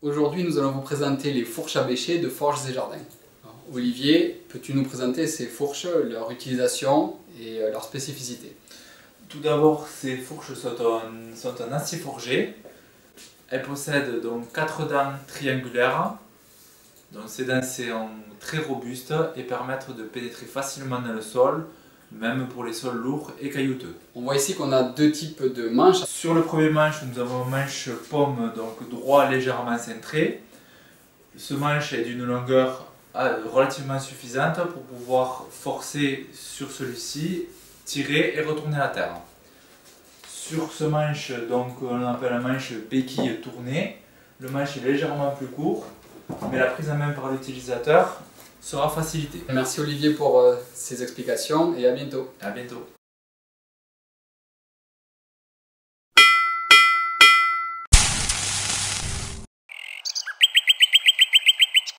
Aujourd'hui, nous allons vous présenter les fourches à bêcher de Forges et Jardins. Alors, Olivier, peux-tu nous présenter ces fourches, leur utilisation et leur spécificité? Tout d'abord, ces fourches sont en acier forgé. Elles possèdent donc 4 dents triangulaires. Donc, ces dents sont très robustes et permettent de pénétrer facilement dans le sol, même pour les sols lourds et caillouteux. On voit ici qu'on a deux types de manches. Sur le premier manche, nous avons un manche pomme, donc droit légèrement cintré. Ce manche est d'une longueur relativement suffisante pour pouvoir forcer sur celui-ci, tirer et retourner la terre. Sur ce manche, donc, on appelle la manche béquille tournée. Le manche est légèrement plus court, mais la prise en main par l'utilisateur sera facilité. Merci Olivier pour ces explications et à bientôt. À bientôt.